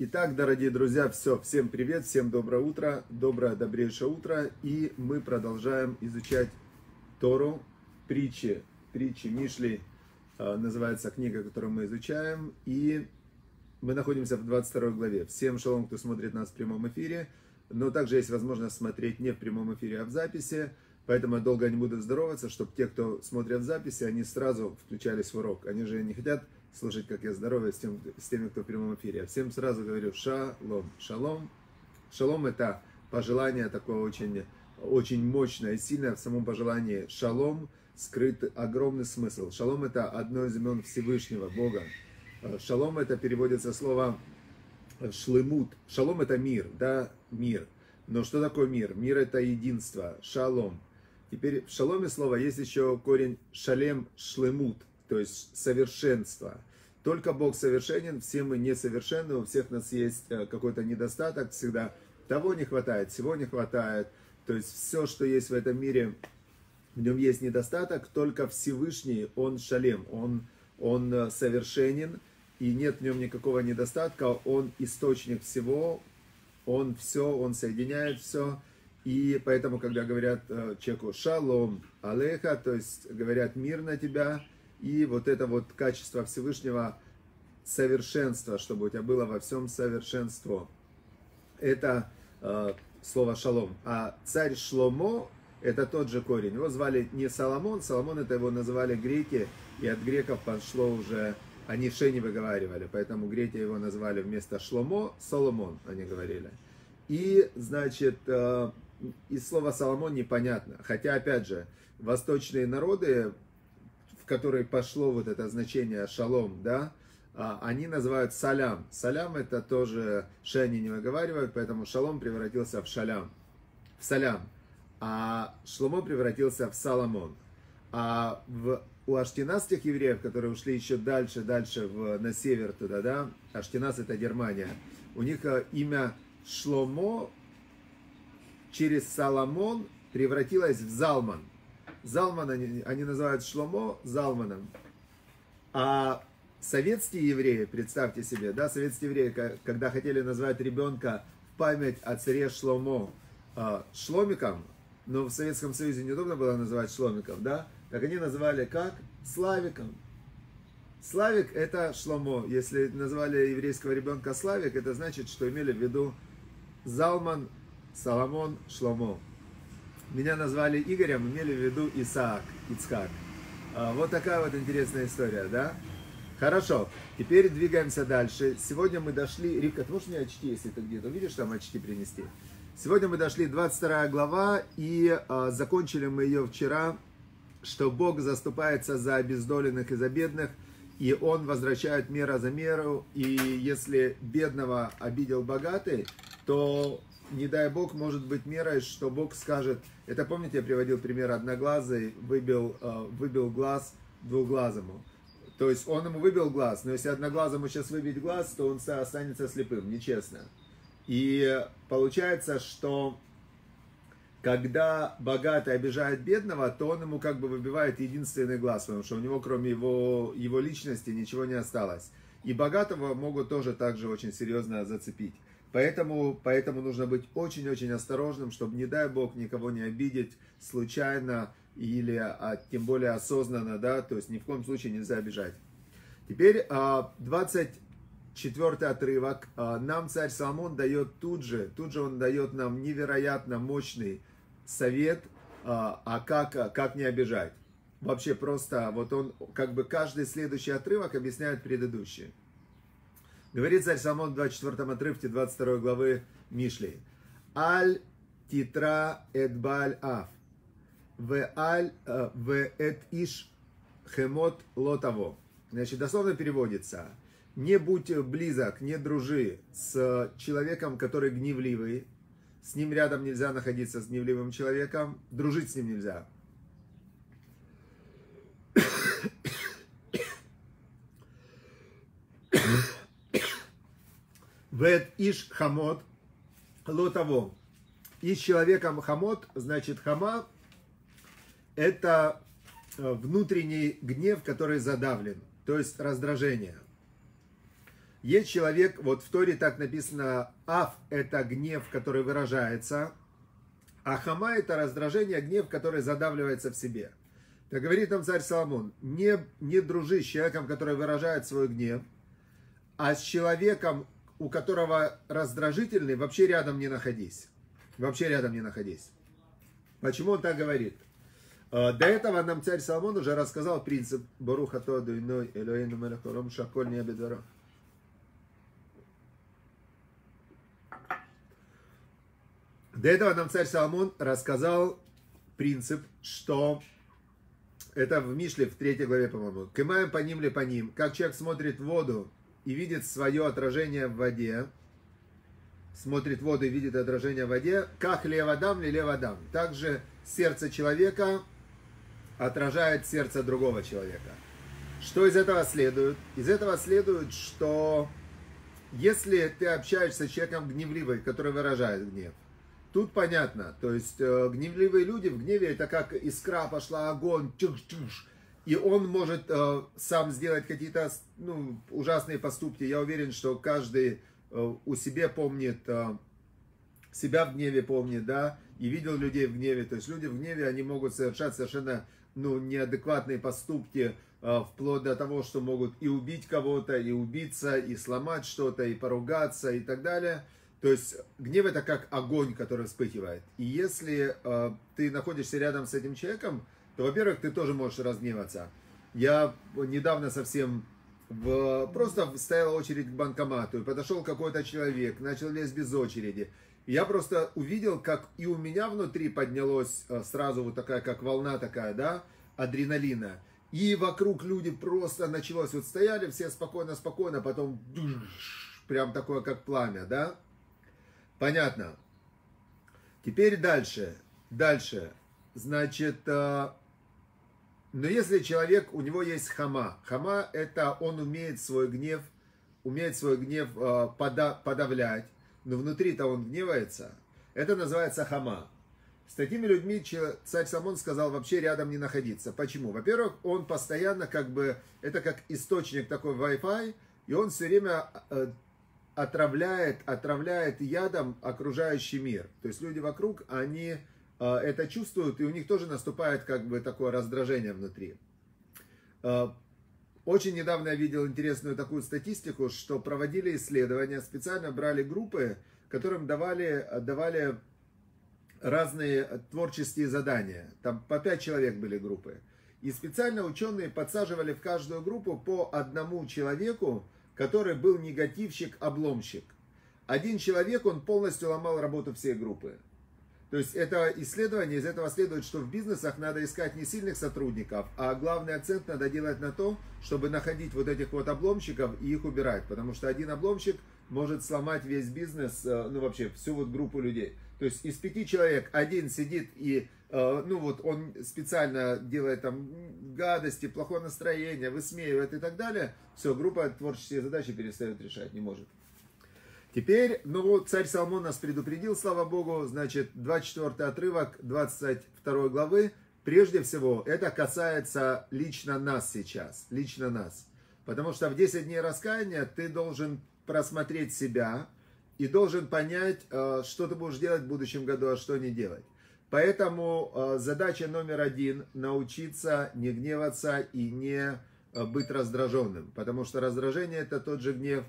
Итак, дорогие друзья, все, всем привет, всем доброе утро, доброе, добрейшее утро. И мы продолжаем изучать Тору, притчи Мишли, называется книга, которую мы изучаем. И мы находимся в 22 главе. Всем шалом, кто смотрит нас в прямом эфире, но также есть возможность смотреть не в прямом эфире, а в записи. Поэтому я долго не буду здороваться, чтобы те, кто смотрят записи, они сразу включались в урок. Они же не хотят слушать, как я здороваюсь с теми, кто в прямом эфире. Я всем сразу говорю шалом, шалом. Шалом — это пожелание такое очень, очень мощное и сильное. В самом пожелании шалом скрыт огромный смысл. Шалом — это одно из имен Всевышнего Бога. Шалом — это переводится слово шлемут. Шалом — это мир, да, мир. Но что такое мир? Мир — это единство, шалом. Теперь в шаломе слово есть еще корень шалем, шлемут. То есть совершенство. Только Бог совершенен, все мы несовершенны, у всех нас есть какой-то недостаток всегда. Того не хватает, всего не хватает. То есть все, что есть в этом мире, в нем есть недостаток. Только Всевышний, Он шалем, он совершенен. И нет в нем никакого недостатка. Он источник всего. Он все, Он соединяет все. И поэтому, когда говорят человеку «шалом алейха», то есть говорят «мир на тебя», и вот это вот качество Всевышнего совершенства, чтобы у тебя было во всем совершенство. Это слово шалом. А царь Шломо — это тот же корень. Его звали не Соломон. Соломон — это его называли греки. И от греков пошло уже... Они ше не выговаривали. Поэтому греки его назвали вместо Шломо Соломон, они говорили. И, значит, и слово Соломон непонятно. Хотя, опять же, восточные народы... в которой пошло вот это значение шалом, да, они называют салям. Салям — это тоже ше они не выговаривают, поэтому шалом превратился в шалям, в салям. А Шломо превратился в Соломон. А у аштинасских евреев, которые ушли еще дальше на север туда, да, Аштинас — это Германия, у них имя Шломо через Соломон превратилось в Залман. Залман, они называют Шломо Залманом. А советские евреи, представьте себе, да, советские евреи, когда хотели назвать ребенка в память о царе Шломо Шломиком, но в Советском Союзе неудобно было называть Шломиком, да, так они называли как? Славиком. Славик — это Шломо. Если назвали еврейского ребенка Славик, это значит, что имели в виду Залман, Соломон, Шломо. Меня назвали Игорем, имели в виду Ицхак. Вот такая вот интересная история, да? Хорошо, теперь двигаемся дальше. Сегодня мы дошли... Ривка, ты можешь мне очки, если ты где-то видишь, там очки принести? Сегодня мы дошли 22 глава, и закончили мы ее вчера, что Бог заступается за обездоленных и за бедных, и Он возвращает мера за меру, и если бедного обидел богатый, то... не дай Бог, может быть мерой, что Бог скажет. Это помните, я приводил пример одноглазый, выбил глаз двухглазому. То есть он ему выбил глаз, но если одноглазому сейчас выбить глаз, то он останется слепым, нечестно. И получается, что когда богатый обижает бедного, то он ему как бы выбивает единственный глаз, потому что у него кроме его личности ничего не осталось. И богатого могут тоже так же очень серьезно зацепить. Поэтому нужно быть очень-очень осторожным, чтобы, не дай Бог, никого не обидеть случайно или тем более осознанно, да, то есть ни в коем случае нельзя обижать. Теперь 24 отрывок. Нам царь Соломон дает тут же он дает нам невероятно мощный совет, как не обижать. Вообще просто вот он как бы каждый следующий отрывок объясняет предыдущий. Говорит царь Соломон в 24 отрывке 22 главы Мишли. Аль титра эт бааль аф, ве эт иш хемот лотаво. Значит, дословно переводится. Не будь близок, не дружи с человеком, который гневливый. С ним рядом нельзя находиться, с гневливым человеком. Дружить с ним нельзя. Вэт иш хамот лотаво. И с человеком хамот, значит, хама — это внутренний гнев, который задавлен, то есть раздражение. Есть человек, вот в Торе так написано, аф – это гнев, который выражается, а хама – это раздражение, гнев, который задавливается в себе. Так говорит нам царь Соломон, не дружи с человеком, который выражает свой гнев, а с человеком, у которого раздражительный, вообще рядом не находись. Вообще рядом не находись. Почему он так говорит? До этого нам царь Соломон уже рассказал принцип «Баруха тоду иной элоэйну мэлэхором шаколь не обидвара». До этого нам царь Соломон рассказал принцип, что это в Мишле, в 3 главе, по-моему. «Кымаем по ним ли по ним». Как человек смотрит в воду и видит свое отражение в воде, смотрит в воду и видит отражение в воде, «как левадам ли левадам». Также сердце человека отражает сердце другого человека. Что из этого следует? Из этого следует, что если ты общаешься с человеком гневливым, который выражает гнев, тут понятно, то есть гневливые люди в гневе, это как искра пошла, огонь, чуш-чуш, и он может сам сделать какие-то ужасные поступки. Я уверен, что каждый у себя помнит, себя в гневе помнит, да, и видел людей в гневе. То есть люди в гневе, они могут совершать совершенно неадекватные поступки, вплоть до того, что могут и убить кого-то, и убиться, и сломать что-то, и поругаться, и так далее. То есть гнев – это как огонь, который вспыхивает. И если ты находишься рядом с этим человеком, то, во-первых, ты тоже можешь разгневаться. Я недавно совсем просто стояла очередь к банкомату, и подошел какой-то человек, начал лезть без очереди. И я просто увидел, как и у меня внутри поднялась сразу вот такая, как волна такая, да, адреналина. И вокруг люди просто началось, вот стояли все спокойно-спокойно, потом прям такое, как пламя, да. Понятно. Теперь дальше. Дальше. Значит, но если человек, у него есть хама. Хама – это он умеет свой гнев подавлять, но внутри-то он гневается. Это называется хама. С такими людьми царь Соломон сказал вообще рядом не находиться. Почему? Во-первых, он постоянно как бы, это как источник такой Wi-Fi, и он все время отравляет ядом окружающий мир. То есть люди вокруг, они это чувствуют, и у них тоже наступает как бы такое раздражение внутри. Очень недавно я видел интересную такую статистику, что проводили исследования, специально брали группы, которым давали разные творческие задания. Там по 5 человек были группы. И специально ученые подсаживали в каждую группу по одному человеку, который был негативщик-обломщик. Один человек, он полностью ломал работу всей группы. То есть это исследование, из этого следует, что в бизнесах надо искать не сильных сотрудников, а главный акцент надо делать на том, чтобы находить вот этих вот обломщиков и их убирать. Потому что один обломщик может сломать весь бизнес, вообще всю вот группу людей. То есть из 5 человек один сидит и, он специально делает там гадости, плохое настроение, высмеивает и так далее. Все, группа творческие задачи перестает решать, не может. Теперь, царь Соломон нас предупредил, слава Богу, значит, 24 отрывок 22 главы. Прежде всего, это касается лично нас сейчас, лично нас. Потому что в 10 дней раскаяния ты должен просмотреть себя, и должен понять, что ты будешь делать в будущем году, а что не делать. Поэтому задача номер 1 – научиться не гневаться и не быть раздраженным. Потому что раздражение – это тот же гнев,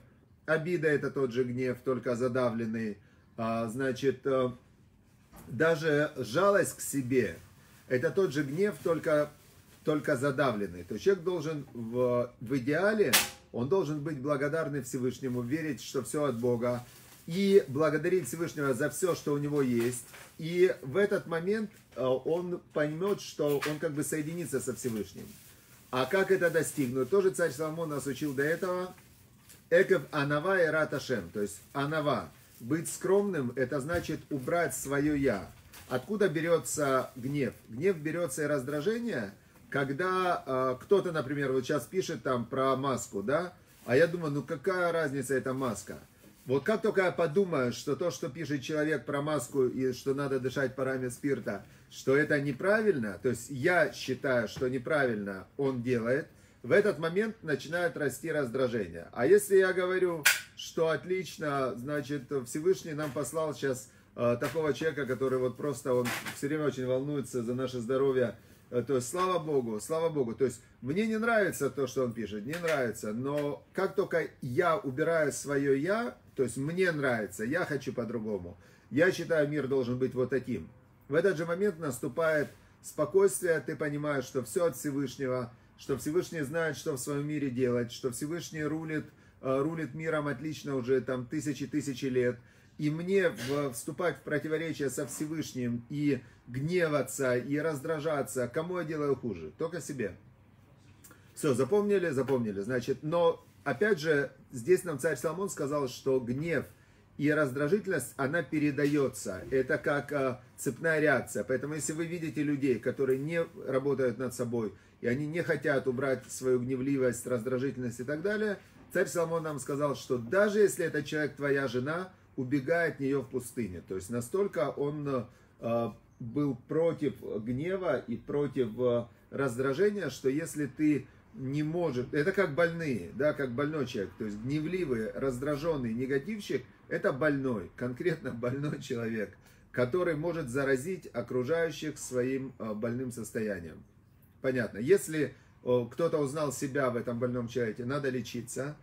обида – это тот же гнев, только задавленный. Значит, даже жалость к себе – это тот же гнев, только задавленный. То есть человек должен в идеале, он должен быть благодарный Всевышнему, верить, что все от Бога, и благодарить Всевышнего за все, что у него есть. И в этот момент он поймет, что он как бы соединится со Всевышним. А как это достигнуть? Тоже царь Соломон нас учил до этого. Экев анава и раташем. То есть анава. Быть скромным, это значит убрать свое я. Откуда берется гнев? Гнев берется и раздражение, когда кто-то, например, вот сейчас пишет там про маску, да? А я думаю, какая разница эта маска? Вот как только я подумаю, что то, что пишет человек про маску и что надо дышать парами спирта, что это неправильно, то есть я считаю, что неправильно он делает, в этот момент начинает расти раздражение. А если я говорю, что отлично, значит, Всевышний нам послал сейчас такого человека, который вот просто, он все время очень волнуется за наше здоровье, то есть, слава Богу, слава Богу. То есть, мне не нравится то, что он пишет, не нравится. Но как только я убираю свое «я», то есть, мне нравится, я хочу по-другому, я считаю, мир должен быть вот таким. В этот же момент наступает спокойствие, ты понимаешь, что все от Всевышнего, что Всевышний знает, что в своем мире делать, что Всевышний рулит миром отлично уже там тысячи-тысячи лет. И мне вступать в противоречие со Всевышним, и гневаться, и раздражаться, кому я делаю хуже? Только себе. Все, запомнили? Запомнили. Значит, но, опять же, здесь нам царь Соломон сказал, что гнев и раздражительность, она передается. Это как цепная реакция. Поэтому, если вы видите людей, которые не работают над собой, и они не хотят убрать свою гневливость, раздражительность и так далее, царь Соломон нам сказал, что даже если этот человек твоя жена, убегая от нее в пустыне. То есть настолько он был против гнева и против раздражения, что если ты не можешь... Это как больные, да, как больной человек. То есть гневливый, раздраженный негативщик – это больной, конкретно больной человек, который может заразить окружающих своим больным состоянием. Понятно. Если кто-то узнал себя в этом больном человеке, надо лечиться.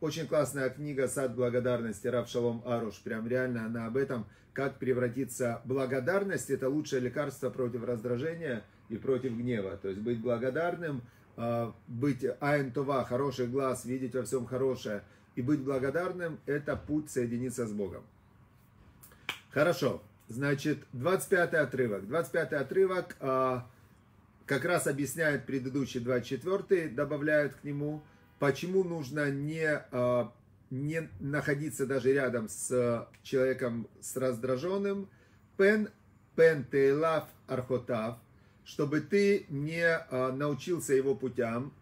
Очень классная книга «Сад благодарности» Рав Шалом Аруш. Прям реально она об этом, как превратиться. Благодарность – это лучшее лекарство против раздражения и против гнева. То есть быть благодарным, быть айн това, хороший глаз, видеть во всем хорошее. И быть благодарным – это путь соединиться с Богом. Хорошо. Значит, 25-й отрывок. 25-й отрывок как раз объясняет предыдущий 24-й, добавляют к нему. Почему нужно не находиться даже рядом с человеком с раздраженным? Пен тейлав архотав, чтобы ты не научился его путям.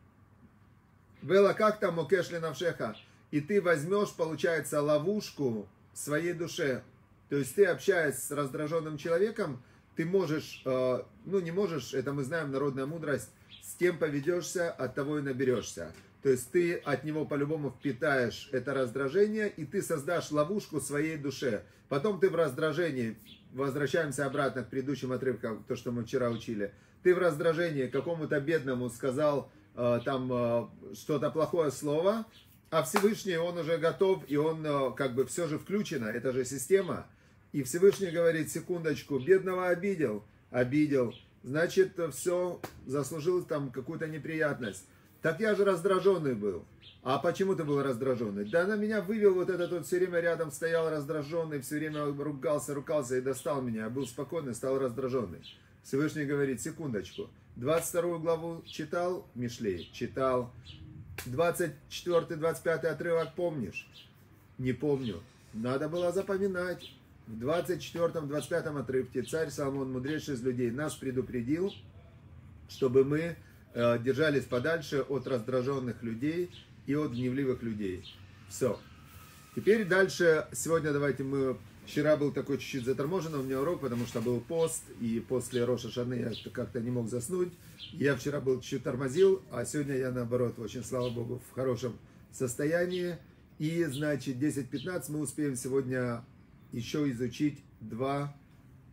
Вела как там мокешли навшеха, и ты возьмешь, получается, ловушку в своей душе. То есть ты, общаясь с раздраженным человеком, ты можешь, ну не можешь, это мы знаем, народная мудрость, с кем поведешься, от того и наберешься. То есть ты от него по-любому впитаешь это раздражение, и ты создашь ловушку своей душе. Потом ты в раздражении, возвращаемся обратно к предыдущим отрывкам, то, что мы вчера учили, ты в раздражении какому-то бедному сказал что-то плохое слово, а Всевышний, он уже готов, и он как бы все же включено, это же система. И Всевышний говорит, секундочку, бедного обидел, значит, все, заслужил там какую-то неприятность. Так я же раздраженный был. А почему ты был раздраженный? Да на меня вывел вот этот, он все время рядом стоял раздраженный, все время ругался и достал меня. Я был спокойный, стал раздраженный. Всевышний говорит, секундочку. 22 главу читал, Мишли? Читал. 24-25 отрывок помнишь? Не помню. Надо было запоминать. В 24-25 отрывке царь Соломон, мудрейший из людей, нас предупредил, чтобы мы держались подальше от раздраженных людей и от гневливых людей. Все. Теперь дальше. Сегодня давайте мы... Вчера был такой чуть-чуть заторможенный у меня урок, потому что был пост, и после Роша Шаны я как-то не мог заснуть. Я вчера был чуть-чуть тормозил, а сегодня я, наоборот, очень, слава Богу, в хорошем состоянии. И, значит, 10-15 мы успеем сегодня еще изучить два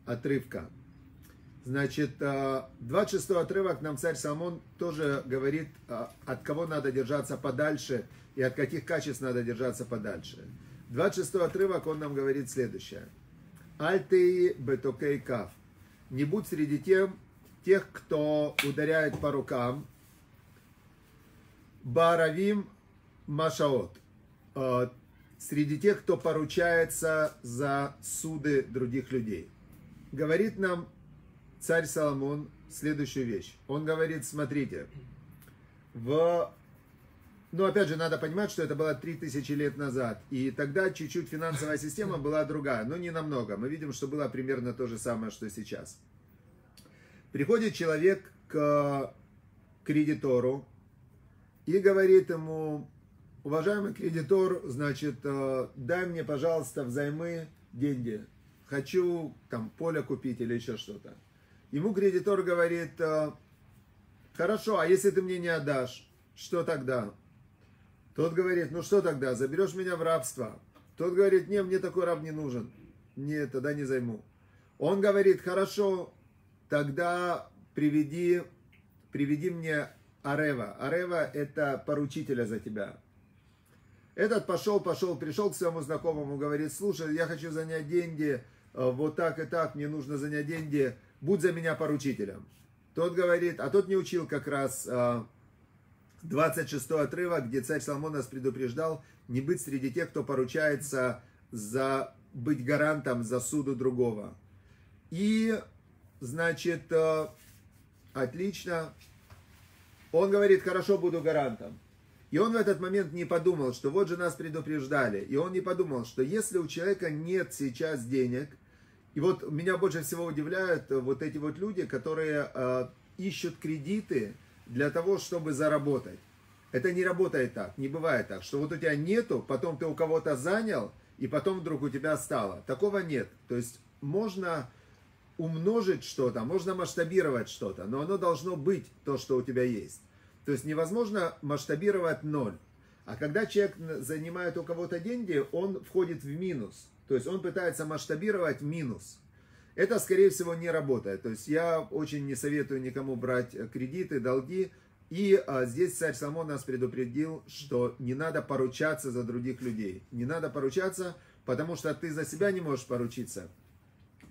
отрывка. Значит, 26 отрывок нам царь Соломон тоже говорит, от кого надо держаться подальше и от каких качеств надо держаться подальше. 26 отрывок он нам говорит следующее. Альтеи бетокей кав. Не будь среди тех, кто ударяет по рукам. Баравим машаот. Среди тех, кто поручается за суды других людей. Говорит нам царь Соломон следующую вещь. Он говорит, смотрите, ну, опять же, надо понимать, что это было 3000 лет назад. И тогда чуть-чуть финансовая система была другая, но не намного. Мы видим, что было примерно то же самое, что сейчас. Приходит человек к кредитору и говорит ему, уважаемый кредитор, значит, дай мне, пожалуйста, взаймы деньги. Хочу там поле купить или еще что-то. Ему кредитор говорит, Хорошо, а если ты мне не отдашь, что тогда? Тот говорит, ну что тогда, заберешь меня в рабство. Тот говорит, не, мне такой раб не нужен. Нет, тогда не займу. Он говорит, хорошо, тогда приведи мне арева. Арева это поручителя за тебя. Этот пошел, пришел к своему знакомому, говорит, слушай, я хочу занять деньги, вот так и так, мне нужно занять деньги, будь за меня поручителем. Тот говорит, а тот не учил как раз 26 отрывок, где царь Соломон нас предупреждал не быть среди тех, кто поручается за быть гарантом за суду другого. И, значит, отлично, он говорит, хорошо, буду гарантом. И он в этот момент не подумал, что вот же нас предупреждали. И он не подумал, что если у человека нет сейчас денег, и вот меня больше всего удивляют вот эти вот люди, которые ищут кредиты для того, чтобы заработать. Это не работает так, не бывает так, что вот у тебя нету, потом ты у кого-то занял, и потом вдруг у тебя стало. Такого нет. То есть можно умножить что-то, можно масштабировать что-то, но оно должно быть то, что у тебя есть. То есть невозможно масштабировать ноль. А когда человек занимает у кого-то деньги, он входит в минус. То есть он пытается масштабировать минус. Это, скорее всего, не работает. То есть я очень не советую никому брать кредиты, долги. И здесь царь Соломон нас предупредил, что не надо поручаться за других людей. Не надо поручаться, потому что ты за себя не можешь поручиться.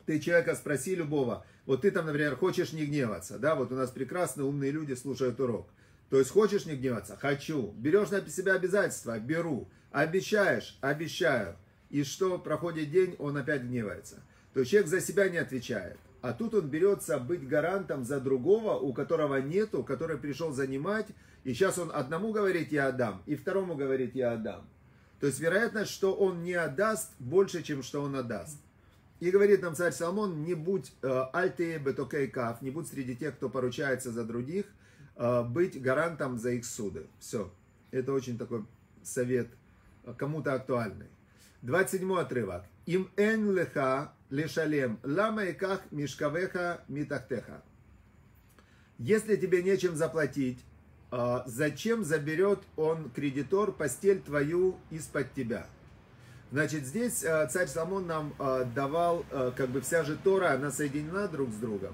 Ты человека спроси любого. Вот ты там, например, хочешь не гневаться. Да, вот у нас прекрасно умные люди слушают урок. То есть, хочешь не гневаться? Хочу. Берешь на себя обязательства? Беру. Обещаешь? Обещаю. И что, проходит день, он опять гневается. То есть, человек за себя не отвечает. А тут он берется быть гарантом за другого, у которого нету, который пришел занимать. И сейчас он одному говорит, я отдам, и второму говорит, я отдам. То есть, вероятность, что он не отдаст, больше, чем что он отдаст. И говорит нам царь Соломон, не будь альтые бетокей каф, не будь среди тех, кто поручается за других, быть гарантом за их суды. Все. Это очень такой совет кому-то актуальный. 27 отрывок. Им эн леха лешалем лама и ках мишкавеха митахтеха. Если тебе нечем заплатить, зачем заберет он, кредитор, постель твою из-под тебя? Значит, здесь царь Соломон нам давал, как бы вся же Тора, она соединена друг с другом.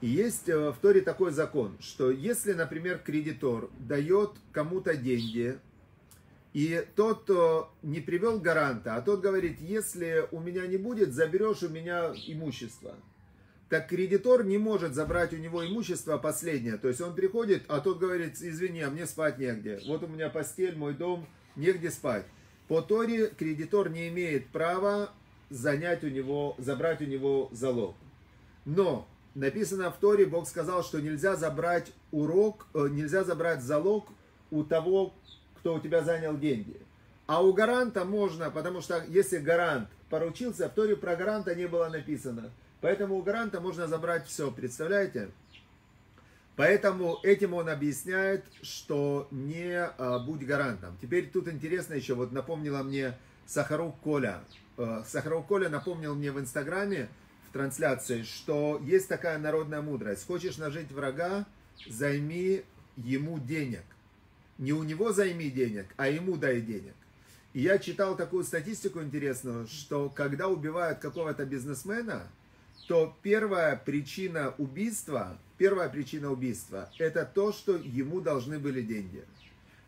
И есть в Торе такой закон, что если, например, кредитор дает кому-то деньги, и тот не привел гаранта, а тот говорит, если у меня не будет, заберешь у меня имущество. Так кредитор не может забрать у него имущество последнее. То есть он приходит, а тот говорит, извини, а мне спать негде. Вот у меня постель, мой дом, негде спать. По Торе кредитор не имеет права занять у него, забрать у него залог. Но... Написано в Торе, Бог сказал, что нельзя забрать залог у того, кто у тебя занял деньги. А у гаранта можно, потому что если гарант поручился, в Торе про гаранта не было написано. Поэтому у гаранта можно забрать все, представляете? Поэтому этим он объясняет, что не будь гарантом. Теперь тут интересно еще, вот напомнила мне Сахарук Коля. Сахарук Коля напомнил мне в Инстаграме, в трансляции, что есть такая народная мудрость. Хочешь нажить врага, займи ему денег. Не у него займи денег, а ему дай денег. И я читал такую статистику интересную, что когда убивают какого-то бизнесмена, то первая причина убийства это то, что ему должны были деньги.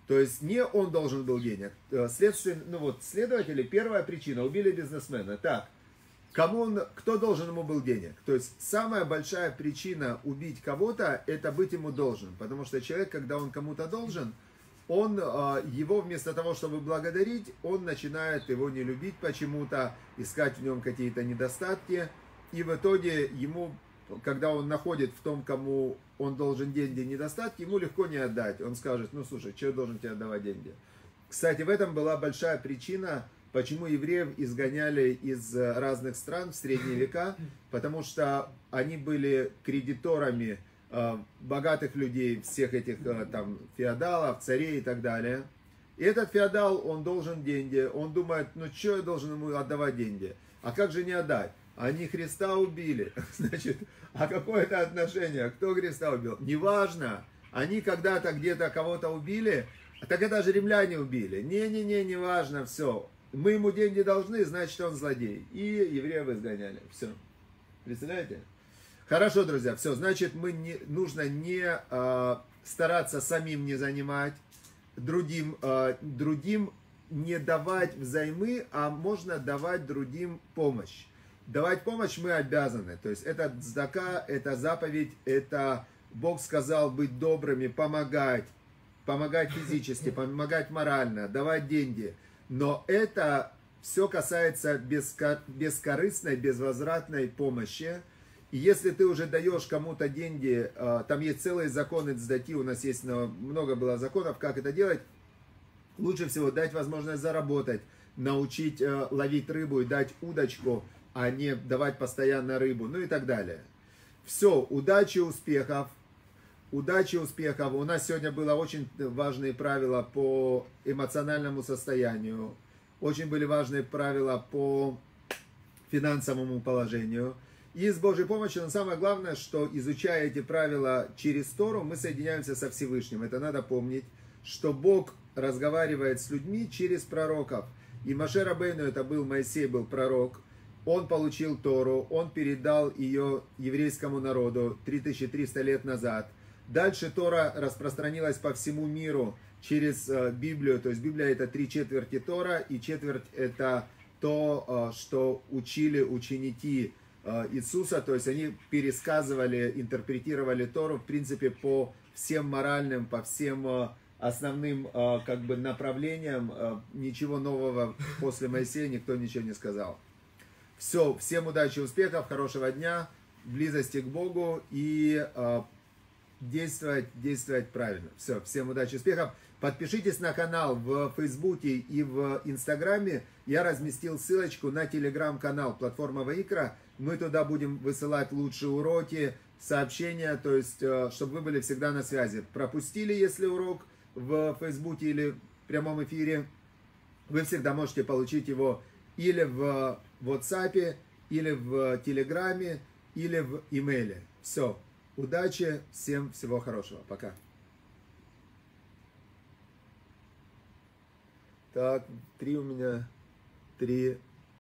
То есть не он должен был денег. Следователи, первая причина, убили бизнесмена. Так, кто должен ему был денег? То есть самая большая причина убить кого-то, это быть ему должен. Потому что человек, когда он кому-то должен, он его вместо того, чтобы благодарить, он начинает его не любить почему-то, искать в нем какие-то недостатки. И в итоге ему, когда он находит в том, кому он должен деньги, недостатки, ему легко не отдать. Он скажет, ну слушай, человек должен тебе отдавать деньги. Кстати, в этом была большая причина, почему евреев изгоняли из разных стран в средние века, потому что они были кредиторами богатых людей, всех этих там феодалов, царей и так далее. И этот феодал, он должен деньги, он думает, ну что я должен ему отдавать деньги? А как же не отдать? Они Христа убили, значит, а какое это отношение? Кто Христа убил? Неважно, Они когда-то где-то кого-то убили, так это же римляне убили. Не-не-не, не важно, все. Мы ему деньги должны, значит он злодей. И евреев изгоняли. Все. Представляете? Хорошо, друзья, все. Значит, нужно стараться самим не занимать, другим не давать взаймы, а можно давать другим помощь. Давать помощь мы обязаны. То есть это цдака, это заповедь, это Бог сказал быть добрыми, помогать. Помогать физически, помогать морально, давать деньги. Но это все касается бескорыстной, безвозвратной помощи. И если ты уже даешь кому-то деньги, там есть целые законы цдаки, у нас есть много было законов, как это делать. Лучше всего дать возможность заработать, научить ловить рыбу и дать удочку, а не давать постоянно рыбу, ну и так далее. Все, удачи, успехов. Удачи, успехов. У нас сегодня было очень важные правила по эмоциональному состоянию. Очень были важные правила по финансовому положению. И с Божьей помощью, но самое главное, что изучая эти правила через Тору, мы соединяемся со Всевышним. Это надо помнить, что Бог разговаривает с людьми через пророков. И Моше Рабейну это был, Моисей был пророк. Он получил Тору, он передал ее еврейскому народу 3300 лет назад. Дальше Тора распространилась по всему миру через Библию. То есть Библия это 3/4 Тора и 1/4 это то, что учили ученики Иисуса. То есть они пересказывали, интерпретировали Тору в принципе по всем моральным, по всем основным как бы направлениям. Ничего нового после Моисея никто ничего не сказал. Все, всем удачи, успехов, хорошего дня, близости к Богу и... Действовать правильно. Все, всем удачи, успехов. Подпишитесь на канал в Фейсбуке и в Инстаграме. Я разместил ссылочку на телеграм-канал «Платформа Ваикра». Мы туда будем высылать лучшие уроки, сообщения, то есть, чтобы вы были всегда на связи. Пропустили, если урок в Фейсбуке или в прямом эфире, вы всегда можете получить его или в WhatsApp, или в Телеграме, или в имейле. Все. Удачи, всем всего хорошего. Пока. Так, три у меня,